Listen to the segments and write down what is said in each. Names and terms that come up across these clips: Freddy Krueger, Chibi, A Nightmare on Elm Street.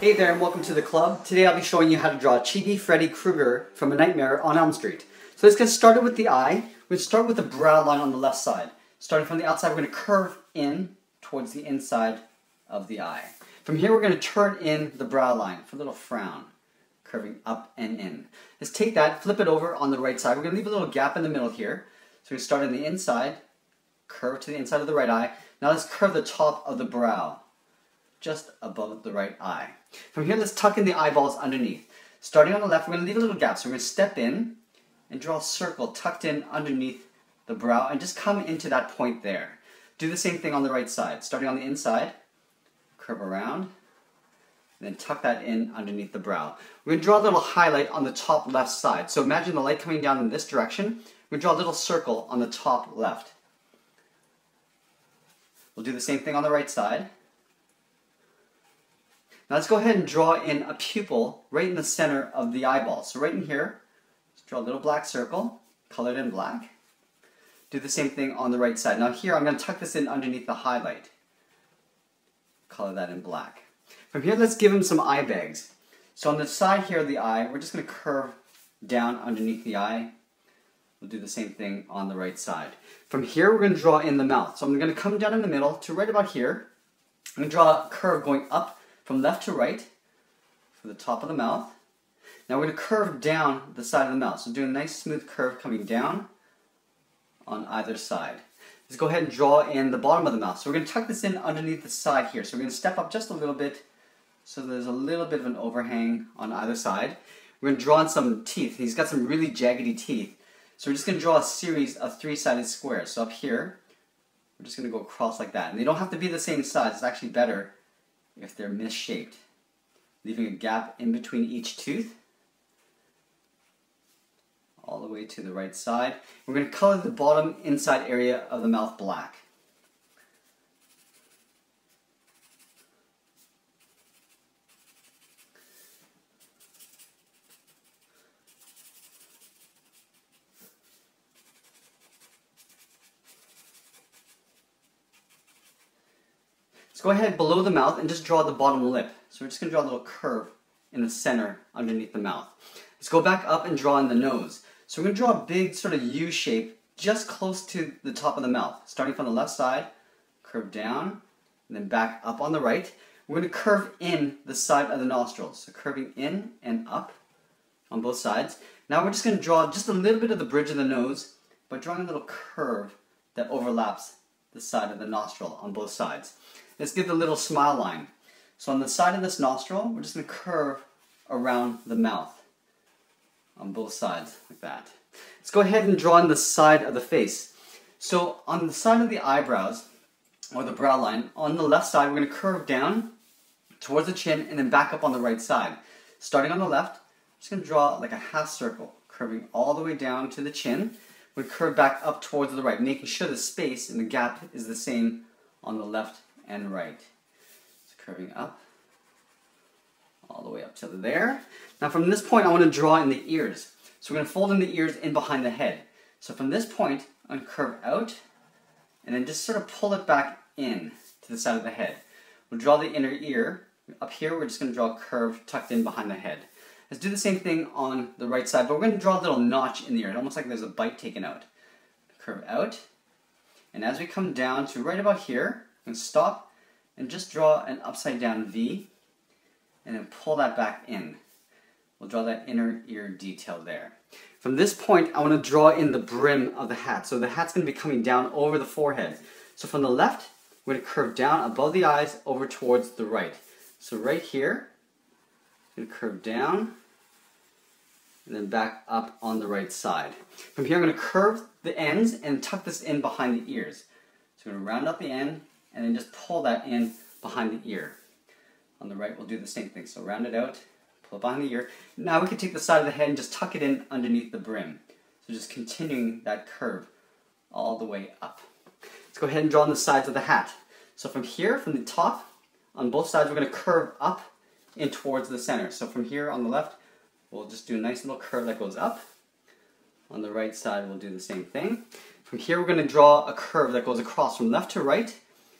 Hey there and welcome to the club. Today I'll be showing you how to draw Chibi Freddy Krueger from A Nightmare on Elm Street. So let's get started with the eye. We're going to start with the brow line on the left side. Starting from the outside, we're going to curve in towards the inside of the eye. From here we're going to turn in the brow line for a little frown, curving up and in. Let's take that, flip it over on the right side. We're going to leave a little gap in the middle here. So we're going to start on the inside, curve to the inside of the right eye. Now let's curve the top of the brow, just above the right eye. From here, let's tuck in the eyeballs underneath. Starting on the left, we're going to leave a little gap. So we're going to step in and draw a circle tucked in underneath the brow and just come into that point there. Do the same thing on the right side. Starting on the inside, curve around, then tuck that in underneath the brow. We're going to draw a little highlight on the top left side. So imagine the light coming down in this direction. We're going to draw a little circle on the top left. We'll do the same thing on the right side. Now let's go ahead and draw in a pupil right in the center of the eyeball. So right in here, let's draw a little black circle, colored in black. Do the same thing on the right side. Now here, I'm going to tuck this in underneath the highlight. Color that in black. From here, let's give him some eye bags. So on the side here of the eye, we're just going to curve down underneath the eye. We'll do the same thing on the right side. From here, we're going to draw in the mouth. So I'm going to come down in the middle to right about here. I'm going to draw a curve going up from left to right for the top of the mouth. Now we're going to curve down the side of the mouth. So do a nice smooth curve coming down on either side. Let's go ahead and draw in the bottom of the mouth. So we're going to tuck this in underneath the side here. So we're going to step up just a little bit so there's a little bit of an overhang on either side. We're going to draw in some teeth. He's got some really jaggedy teeth. So we're just going to draw a series of three-sided squares. So up here, we're just going to go across like that. And they don't have to be the same size. It's actually better if they're misshaped, leaving a gap in between each tooth all the way to the right side. We're going to color the bottom inside area of the mouth black. Let's go ahead below the mouth and just draw the bottom lip. So we're just going to draw a little curve in the center underneath the mouth. Let's go back up and draw in the nose. So we're going to draw a big sort of U shape just close to the top of the mouth. Starting from the left side, curve down, and then back up on the right. We're going to curve in the side of the nostrils. So curving in and up on both sides. Now we're just going to draw just a little bit of the bridge of the nose by drawing a little curve that overlaps the side of the nostril on both sides. Let's give the little smile line. So on the side of this nostril, we're just going to curve around the mouth on both sides, like that. Let's go ahead and draw in the side of the face. So on the side of the eyebrows, or the brow line, on the left side, we're going to curve down towards the chin and then back up on the right side. Starting on the left, I'm just going to draw like a half circle, curving all the way down to the chin. We curve back up towards the right, making sure the space and the gap is the same on the left and right. So curving up, all the way up to there. Now from this point I want to draw in the ears. So we're going to fold in the ears in behind the head. So from this point, I'm going to curve out and then just sort of pull it back in to the side of the head. We'll draw the inner ear. Up here we're just going to draw a curve tucked in behind the head. Let's do the same thing on the right side, but we're going to draw a little notch in the ear, almost like there's a bite taken out. Curve out, and as we come down to right about here, I'm going to stop and just draw an upside down V, and then pull that back in. We'll draw that inner ear detail there. From this point, I want to draw in the brim of the hat. So the hat's going to be coming down over the forehead. So from the left, we're going to curve down above the eyes over towards the right. So right here, I'm going to curve down and then back up on the right side. From here, I'm going to curve the ends and tuck this in behind the ears. So we're going to round up the end and then just pull that in behind the ear. On the right, we'll do the same thing. So round it out, pull it behind the ear. Now we can take the side of the head and just tuck it in underneath the brim. So just continuing that curve all the way up. Let's go ahead and draw on the sides of the hat. So from here, from the top, on both sides, we're going to curve up in towards the center. So from here on the left, we'll just do a nice little curve that goes up. On the right side, we'll do the same thing. From here, we're going to draw a curve that goes across from left to right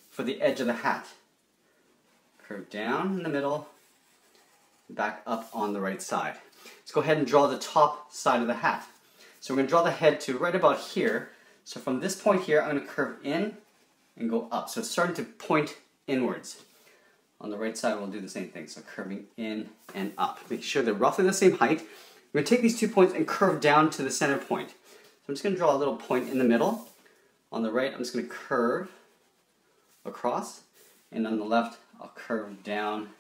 for the edge of the hat. Curve down in the middle back up on the right side. Let's go ahead and draw the top side of the hat. So we're going to draw the head to right about here. So from this point here, I'm going to curve in and go up. So it's starting to point inwards. On the right side, we'll do the same thing. So curving in and up. Make sure they're roughly the same height. We're going to take these 2 points and curve down to the center point. So I'm just going to draw a little point in the middle. On the right, I'm just going to curve across. And on the left, I'll curve down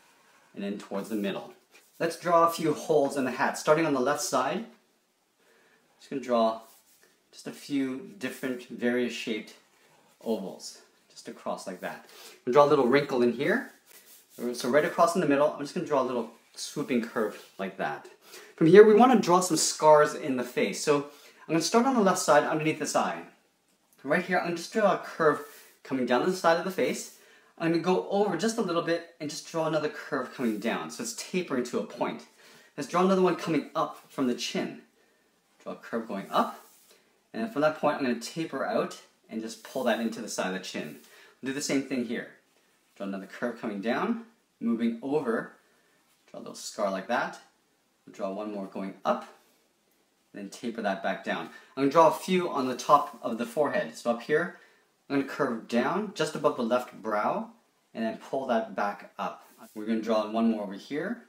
and in towards the middle. Let's draw a few holes in the hat. Starting on the left side, I'm just going to draw just a few different, various shaped ovals. Just across like that. I'm going to draw a little wrinkle in here. So right across in the middle, I'm just going to draw a little swooping curve like that. From here, we want to draw some scars in the face. So I'm going to start on the left side underneath this eye. Right here, I'm going to just draw a curve coming down the side of the face. I'm going to go over just a little bit and just draw another curve coming down. So it's tapering to a point. Let's draw another one coming up from the chin. Draw a curve going up. And from that point, I'm going to taper out and just pull that into the side of the chin. We'll do the same thing here. Draw another curve coming down, moving over. Draw a little scar like that. We'll draw one more going up. And then taper that back down. I'm going to draw a few on the top of the forehead. So up here, I'm going to curve down just above the left brow and then pull that back up. We're going to draw one more over here,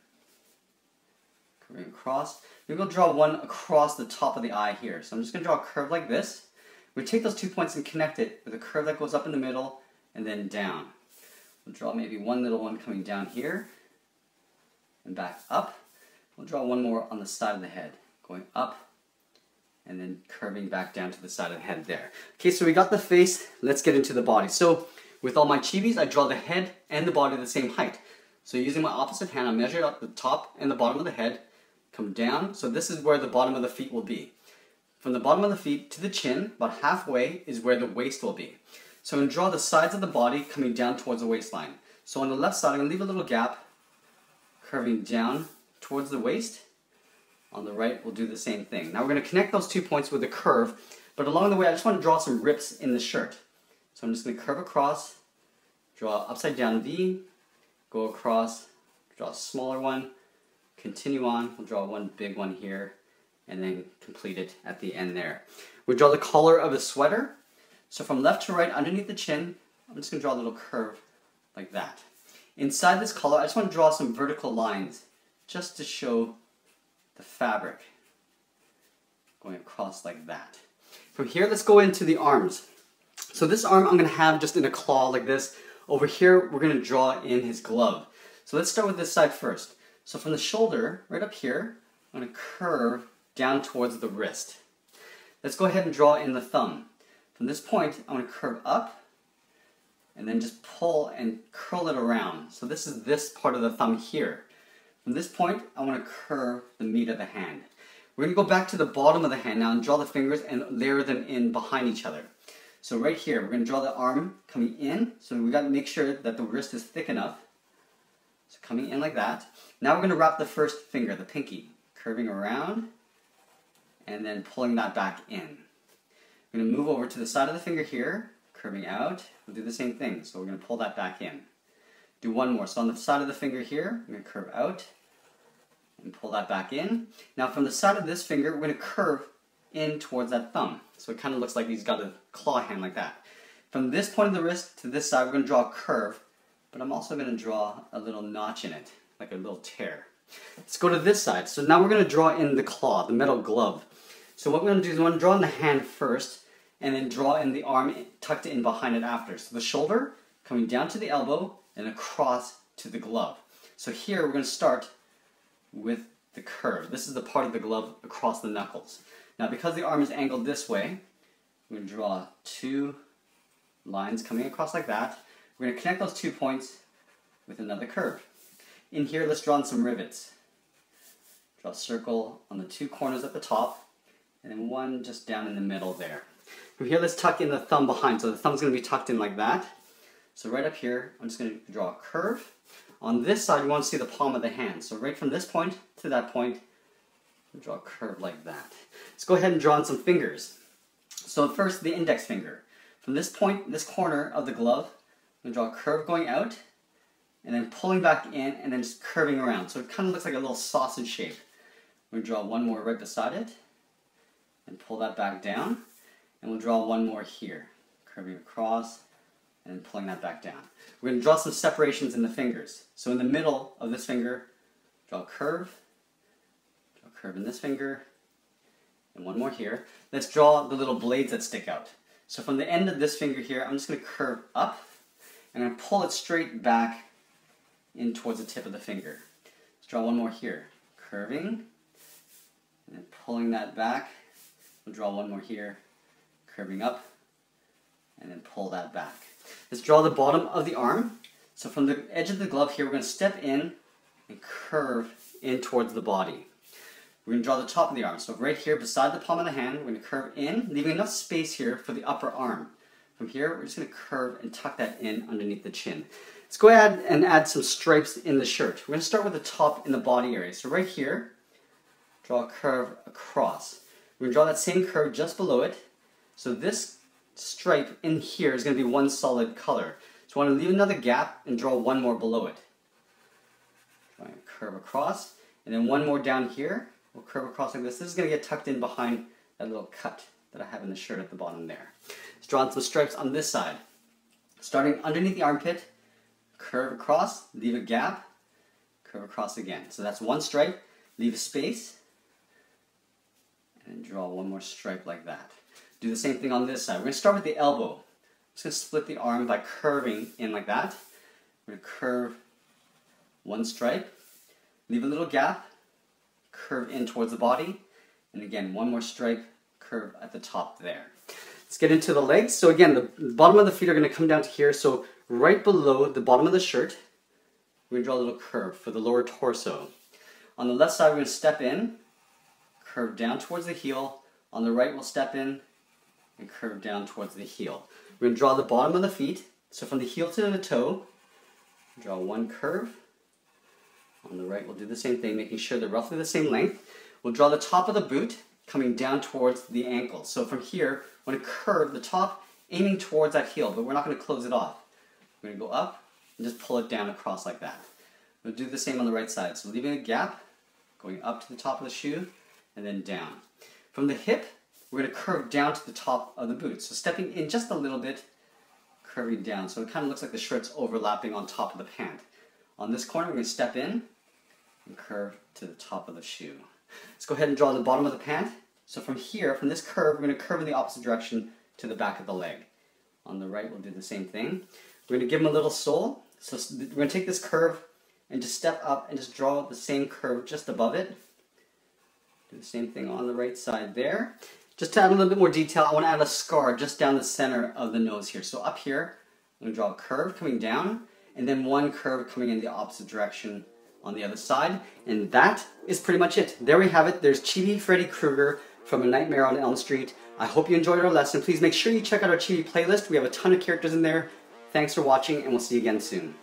curving across. We're going to draw one across the top of the eye here. So I'm just going to draw a curve like this. We take those 2 points and connect it with a curve that goes up in the middle and then down. We'll draw maybe one little one coming down here and back up. We'll draw one more on the side of the head, going up. And then curving back down to the side of the head there. Okay, so we got the face, let's get into the body. So with all my chibis, I draw the head and the body the same height. So using my opposite hand, I measure up the top and the bottom of the head, come down. So this is where the bottom of the feet will be. From the bottom of the feet to the chin, about halfway is where the waist will be. So I'm gonna draw the sides of the body coming down towards the waistline. So on the left side, I'm gonna leave a little gap, curving down towards the waist. On the right, we'll do the same thing. Now we're going to connect those 2 points with a curve, but along the way, I just want to draw some rips in the shirt. So I'm just going to curve across, draw upside down V, go across, draw a smaller one, continue on, we'll draw one big one here, and then complete it at the end there. We draw the collar of a sweater. So from left to right, underneath the chin, I'm just going to draw a little curve like that. Inside this collar, I just want to draw some vertical lines just to show the fabric going across like that. From here, let's go into the arms. So this arm I'm going to have just in a claw like this. Over here, we're going to draw in his glove. So let's start with this side first. So from the shoulder, right up here, I'm going to curve down towards the wrist. Let's go ahead and draw in the thumb. From this point, I'm going to curve up and then just pull and curl it around. So this is this part of the thumb here. From this point, I want to curve the meat of the hand. We're going to go back to the bottom of the hand now and draw the fingers and layer them in behind each other. So right here, we're going to draw the arm coming in. So we've got to make sure that the wrist is thick enough. So coming in like that. Now we're going to wrap the first finger, the pinky, curving around and then pulling that back in. We're going to move over to the side of the finger here, curving out. We'll do the same thing. So we're going to pull that back in. Do one more. So on the side of the finger here, I'm going to curve out. And pull that back in. Now from the side of this finger, we're going to curve in towards that thumb. So it kind of looks like he's got a claw hand like that. From this point of the wrist to this side, we're going to draw a curve, but I'm also going to draw a little notch in it, like a little tear. Let's go to this side. So now we're going to draw in the claw, the metal glove. So what we're going to do is we're going to draw in the hand first, and then draw in the arm tucked in behind it after. So the shoulder coming down to the elbow and across to the glove. So here we're going to start with the curve. This is the part of the glove across the knuckles. Now because the arm is angled this way, we're going to draw two lines coming across like that. We're going to connect those 2 points with another curve. In here, let's draw in some rivets. Draw a circle on the two corners at the top, and then one just down in the middle there. From here, let's tuck in the thumb behind. So the thumb's going to be tucked in like that. So right up here, I'm just going to draw a curve. On this side, you want to see the palm of the hand. So right from this point to that point, draw a curve like that. Let's go ahead and draw in some fingers. So first, the index finger. From this point, this corner of the glove, I'm going to draw a curve going out, and then pulling back in and then just curving around. So it kind of looks like a little sausage shape. We'll draw one more right beside it and pull that back down, and we'll draw one more here, curving across and then pulling that back down. We're going to draw some separations in the fingers. So in the middle of this finger, draw a curve in this finger, and one more here. Let's draw the little blades that stick out. So from the end of this finger here, I'm just going to curve up, and I'm going to pull it straight back in towards the tip of the finger. Let's draw one more here, curving, and then pulling that back. We'll draw one more here, curving up, and then pull that back. Let's draw the bottom of the arm. So from the edge of the glove here, we're going to step in and curve in towards the body. We're going to draw the top of the arm. So right here beside the palm of the hand, we're going to curve in, leaving enough space here for the upper arm. From here, we're just going to curve and tuck that in underneath the chin. Let's go ahead and add some stripes in the shirt. We're going to start with the top and the body area. So right here, draw a curve across. We're going to draw that same curve just below it. So this stripe in here is going to be one solid color. So I want to leave another gap and draw one more below it. Drawing a curve across, and then one more down here. We'll curve across like this. This is going to get tucked in behind that little cut that I have in the shirt at the bottom there. Let's draw some stripes on this side. Starting underneath the armpit, curve across, leave a gap, curve across again. So that's one stripe, leave a space, and draw one more stripe like that. Do the same thing on this side. We're going to start with the elbow. I'm just going to split the arm by curving in like that. We're going to curve one stripe, leave a little gap, curve in towards the body, and again, one more stripe, curve at the top there. Let's get into the legs. So again, the bottom of the feet are going to come down to here, so right below the bottom of the shirt, we're going to draw a little curve for the lower torso. On the left side, we're going to step in, curve down towards the heel. On the right, we'll step in and curve down towards the heel. We're going to draw the bottom of the feet. So from the heel to the toe, draw one curve. On the right, we'll do the same thing, making sure they're roughly the same length. We'll draw the top of the boot, coming down towards the ankle. So from here, we're going to curve the top, aiming towards that heel, but we're not going to close it off. We're going to go up and just pull it down across like that. We'll do the same on the right side. So leaving a gap, going up to the top of the shoe, and then down. From the hip, we're going to curve down to the top of the boot. So stepping in just a little bit, curving down. So it kind of looks like the shirt's overlapping on top of the pant. On this corner, we're going to step in and curve to the top of the shoe. Let's go ahead and draw the bottom of the pant. So from here, from this curve, we're going to curve in the opposite direction to the back of the leg. On the right, we'll do the same thing. We're going to give them a little sole. So we're going to take this curve and just step up and just draw the same curve just above it. Do the same thing on the right side there. Just to add a little bit more detail, I want to add a scar just down the center of the nose here. So up here, I'm going to draw a curve coming down, and then one curve coming in the opposite direction on the other side. And that is pretty much it. There we have it. There's Chibi Freddy Krueger from A Nightmare on Elm Street. I hope you enjoyed our lesson. Please make sure you check out our Chibi playlist. We have a ton of characters in there. Thanks for watching, and we'll see you again soon.